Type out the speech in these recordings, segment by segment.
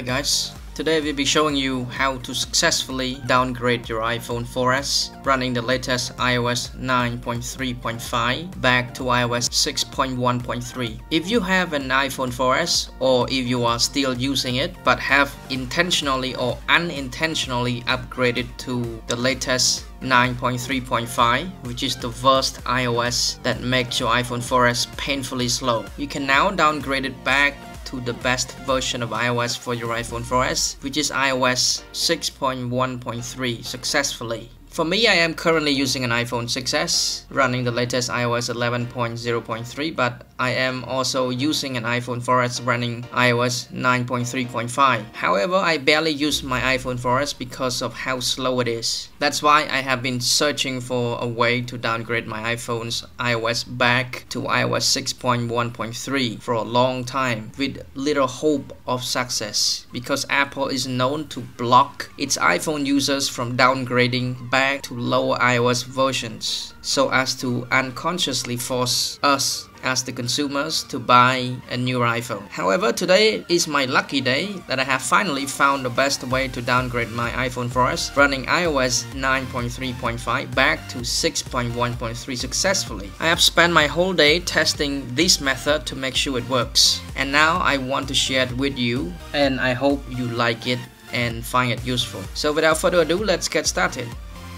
Hi guys, today we'll be showing you how to successfully downgrade your iPhone 4s running the latest iOS 9.3.5 back to iOS 6.1.3. If you have an iPhone 4s or if you are still using it but have intentionally or unintentionally upgraded to the latest 9.3.5, which is the worst iOS that makes your iPhone 4s painfully slow, you can now downgrade it back to the best version of iOS for your iPhone 4s, which is iOS 6.1.3 successfully. For me, I am currently using an iPhone 6s running the latest iOS 11.0.3, but I am also using an iPhone 4s running iOS 9.3.5. However, I barely use my iPhone 4s because of how slow it is. That's why I have been searching for a way to downgrade my iPhone's iOS back to iOS 6.1.3 for a long time with little hope of success, because Apple is known to block its iPhone users from downgrading back to lower iOS versions, so as to unconsciously force us as the consumers to buy a new iPhone. However, today is my lucky day that I have finally found the best way to downgrade my iPhone 4s running iOS 9.3.5 back to 6.1.3 successfully. I have spent my whole day testing this method to make sure it works, and now I want to share it with you, and I hope you like it and find it useful. So without further ado, let's get started.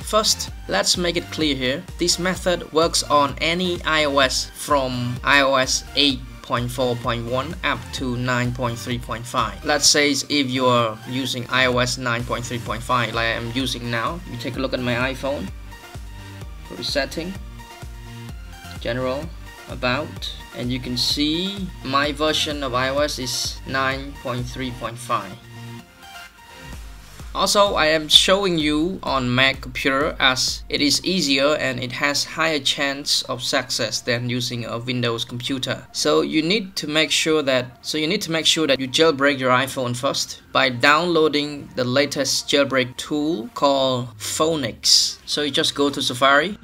First, let's make it clear here, this method works on any iOS from iOS 8.4.1 up to 9.3.5. let's say if you are using iOS 9.3.5 like I am using now, you take a look at my iPhone, go to setting, general, about, and you can see my version of iOS is 9.3.5. Also, I am showing you on Mac computer as it is easier and it has higher chance of success than using a Windows computer. So you need to make sure that you jailbreak your iPhone first by downloading the latest jailbreak tool called Phoenix. So you just go to Safari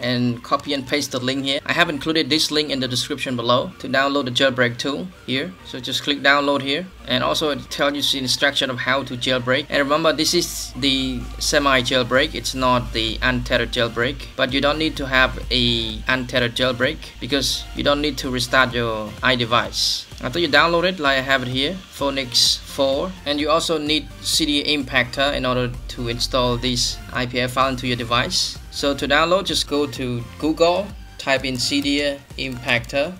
and copy and paste the link here. I have included this link in the description below to download the jailbreak tool here. So just click download here, and also it tells you the instruction of how to jailbreak. And remember, this is the semi jailbreak, it's not the untethered jailbreak, but you don't need to have a untethered jailbreak because you don't need to restart your iDevice. After you download it, like I have it here, Phoenix 4, and you also need Cydia Impactor in order to install this IPF file into your device. So to download, just go to Google, type in Cydia Impactor,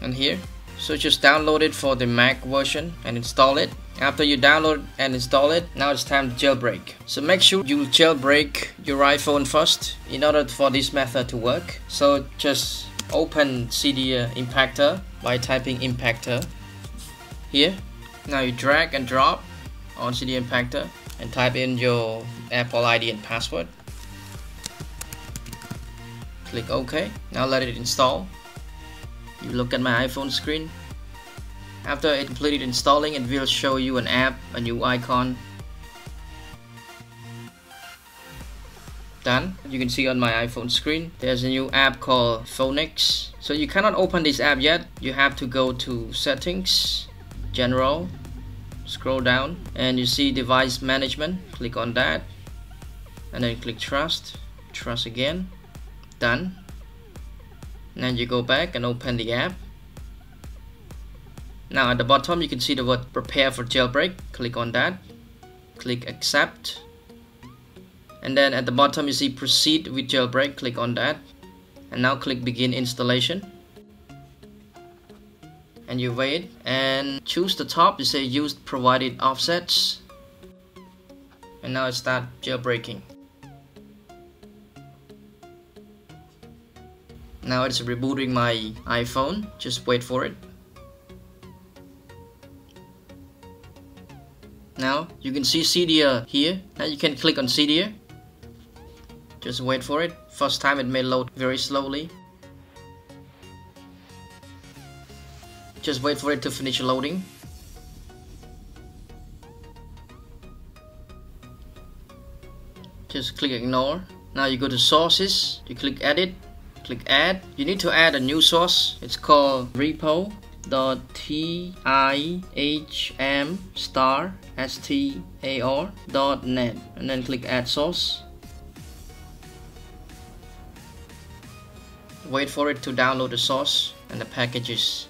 and here. So just download it for the Mac version and install it. After you download and install it, now it's time to jailbreak. So make sure you jailbreak your iPhone first in order for this method to work. So just open Cydia Impactor by typing Impactor here. Now you drag and drop on Cydia Impactor and type in your Apple ID and password. Click OK. Now let it install. You look at my iPhone screen. After it completed installing, it will show you an app, a new icon. Done. You can see on my iPhone screen, there's a new app called Phoenix. So you cannot open this app yet. You have to go to Settings, General, scroll down, and you see Device Management. Click on that, and then click Trust again. Done. Now you go back and open the app. Now at the bottom you can see the word Prepare for Jailbreak. Click on that, click Accept, and then at the bottom you see Proceed with Jailbreak. Click on that, and now click Begin Installation, and you wait and choose the top. You say Use Provided Offsets, and now start jailbreaking. Now it's rebooting my iPhone, just wait for it. Now you can see Cydia here. Now you can click on Cydia. Just wait for it. First time it may load very slowly. Just wait for it to finish loading. Just click Ignore. Now you go to Sources, you click Edit. Click Add. You need to add a new source. It's called repo the tihmstar.net and then click add source. Wait for it to download the source and the packages.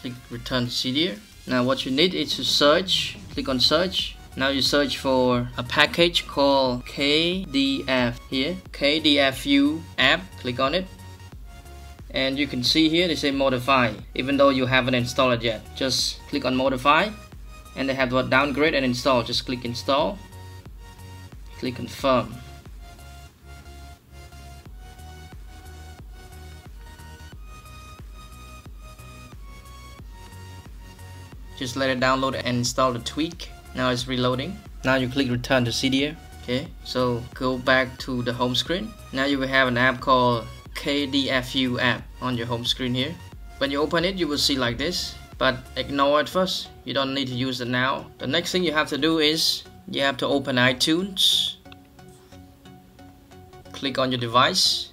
Click return Cydia. Now what you need is to search. Click on search. Now you search for a package called KDF here, KDFU app. Click on it. And you can see here they say modify, even though you haven't installed it yet. Just click on modify, and they have what downgrade and install. Just click install. Click confirm. Just let it download and install the tweak. Now it's reloading. Now you click return to Cydia. Okay, so go back to the home screen. Now you will have an app called KDFU app on your home screen here. When you open it, you will see like this, but ignore it first. You don't need to use it now. The next thing you have to do is you have to open iTunes. Click on your device.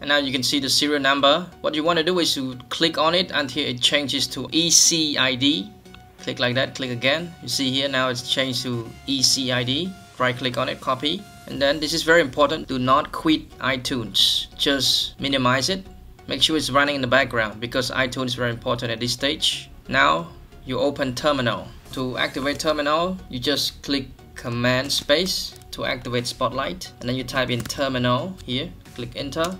And now you can see the serial number. What you want to do is to click on it until it changes to ECID. Click like that, click again. You see here now it's changed to ECID. Right click on it, copy. And then this is very important, do not quit iTunes. Just minimize it. Make sure it's running in the background because iTunes is very important at this stage. Now you open terminal. To activate terminal, you just click command space to activate spotlight. And then you type in terminal here, click enter.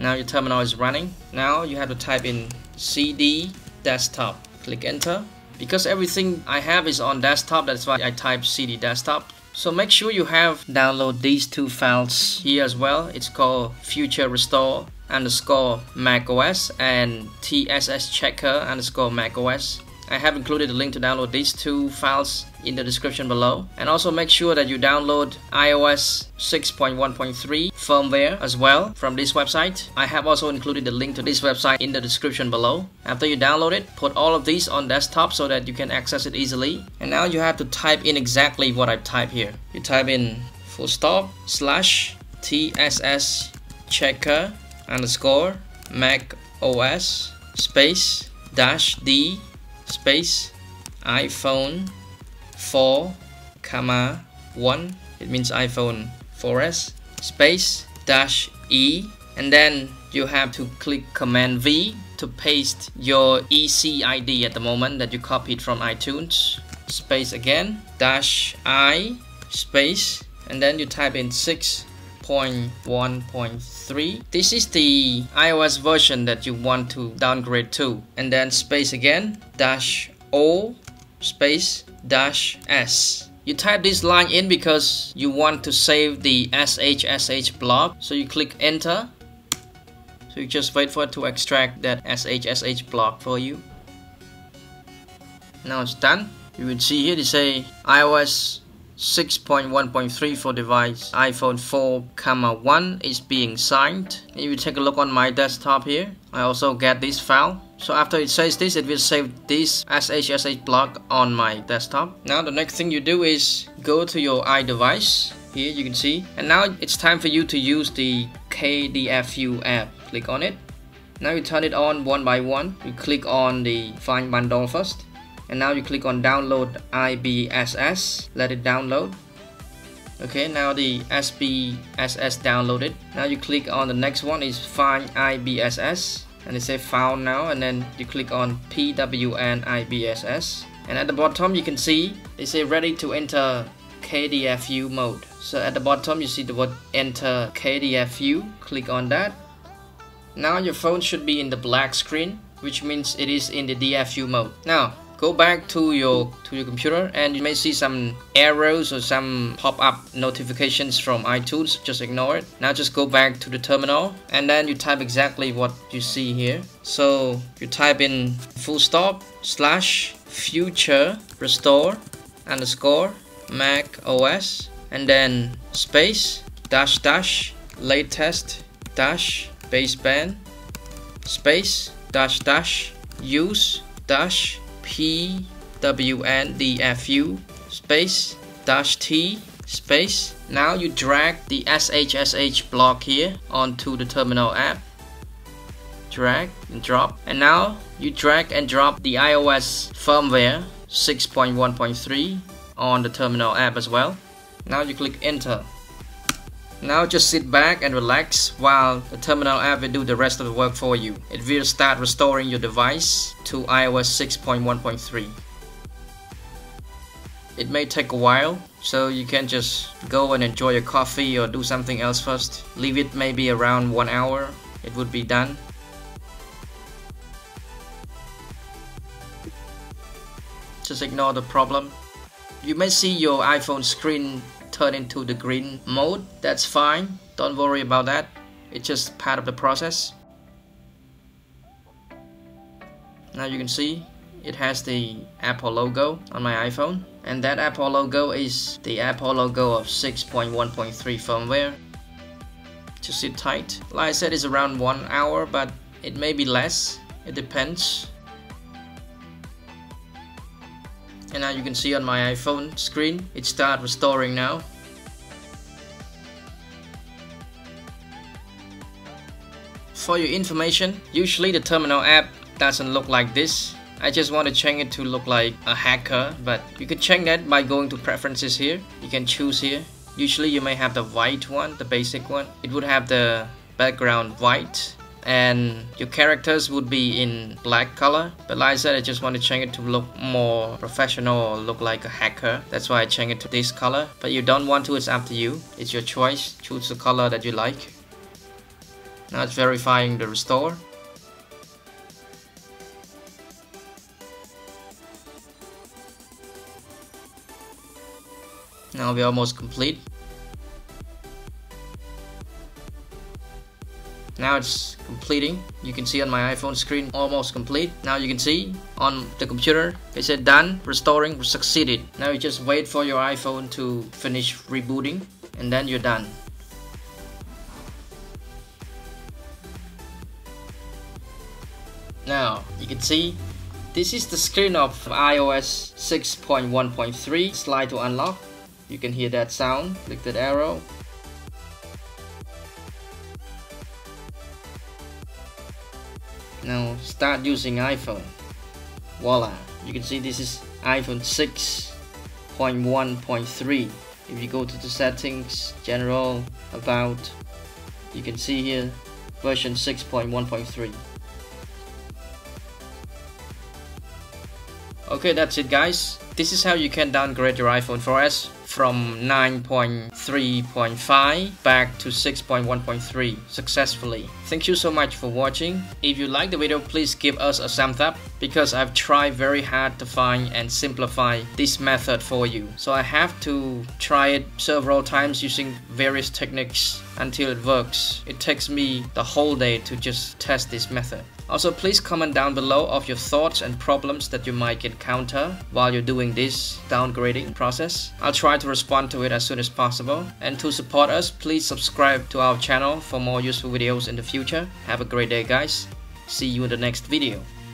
Now your terminal is running. Now you have to type in CD desktop. Click enter. Because everything I have is on desktop, that's why I type CD desktop. So make sure you have download these two files here as well. It's called future restore underscore macOS and TSS checker underscore macOS. I have included a link to download these two files in the description below. And also make sure that you download iOS 6.1.3 firmware as well from this website. I have also included the link to this website in the description below. After you download it, put all of these on desktop so that you can access it easily. And now you have to type in exactly what I type here. You type in /TSS checker_macOS -D iPhone 4, 1, it means iPhone 4s -E, and then you have to click command V to paste your ECID at the moment that you copied from iTunes, again -I and then you type in 6.1.3. This is the iOS version that you want to downgrade to, and then again -O -S. You type this line in because you want to save the SHSH block, so you click enter. So you just wait for it to extract that SHSH block for you. Now it's done. You will see here they say iOS 6.1.3 for device iPhone 4, 1 is being signed. And you take a look on my desktop here. I also get this file. So after it says this, it will save this SHSH block on my desktop. Now the next thing you do is go to your iDevice. Here you can see. And now it's time for you to use the KDFU app. Click on it. Now you turn it on one by one. You click on the Find Bundle first. And now you click on download IBSS. Let it download. Okay, now the SBSS downloaded. Now you click on the next one is Find IBSS. And it says found now, and then you click on PWN IBSS. And at the bottom you can see they say ready to enter KDFU mode. So at the bottom you see the word enter KDFU. Click on that. Now your phone should be in the black screen, which means it is in the DFU mode. Now go back to your computer, and you may see some arrows or some pop-up notifications from iTunes. Just ignore it. Now just go back to the terminal, and then you type exactly what you see here. So you type in /future restore_macOS and then /latest -use -pwndfu -t. Now you drag the SHSH block here onto the terminal app. drag and drop. And now you drag and drop the iOS firmware 6.1.3 on the terminal app as well. Now you click enter. Now just sit back and relax while the terminal app will do the rest of the work for you. It will start restoring your device to iOS 6.1.3. It may take a while, so you can just go and enjoy your coffee or do something else first. Leave it maybe around 1 hour, it would be done. Just ignore the problem. You may see your iPhone screen turn into the green mode. That's fine, don't worry about that. It's just part of the process. Now you can see it has the Apple logo on my iPhone, and that Apple logo is the Apple logo of 6.1.3 firmware. Just sit tight. Like I said, it's around 1 hour, but it may be less, it depends. And now you can see on my iPhone screen, it starts restoring now. For your information, usually the terminal app doesn't look like this. I just want to change it to look like a hacker, but you can change that by going to preferences here. You can choose here. Usually you may have the white one, the basic one. It would have the background white, and your characters would be in black color, but like I said, I just want to change it to look more professional or look like a hacker. That's why I change it to this color, but you don't want to, it's up to you. It's your choice, choose the color that you like. Now it's verifying the restore. Now we're almost complete. Now it's completing. You can see on my iPhone screen, almost complete. Now you can see on the computer, it said done, restoring succeeded. Now you just wait for your iPhone to finish rebooting, and then you're done. Now you can see this is the screen of iOS 6.1.3. Slide to unlock. You can hear that sound. Click that arrow. Now start using iPhone. Voila! You can see this is iPhone 6.1.3. If you go to the settings, general, about, you can see here version 6.1.3. Okay, that's it guys. This is how you can downgrade your iPhone 4s from 9.3.5 back to 6.1.3 successfully. Thank you so much for watching. If you like the video, please give us a thumbs up, because I've tried very hard to find and simplify this method for you. So I have to try it several times using various techniques until it works. It takes me the whole day to just test this method. Also, please comment down below of your thoughts and problems that you might encounter while you're doing this downgrading process. I'll try to respond to it as soon as possible. And to support us, please subscribe to our channel for more useful videos in the future. Have a great day guys. See you in the next video.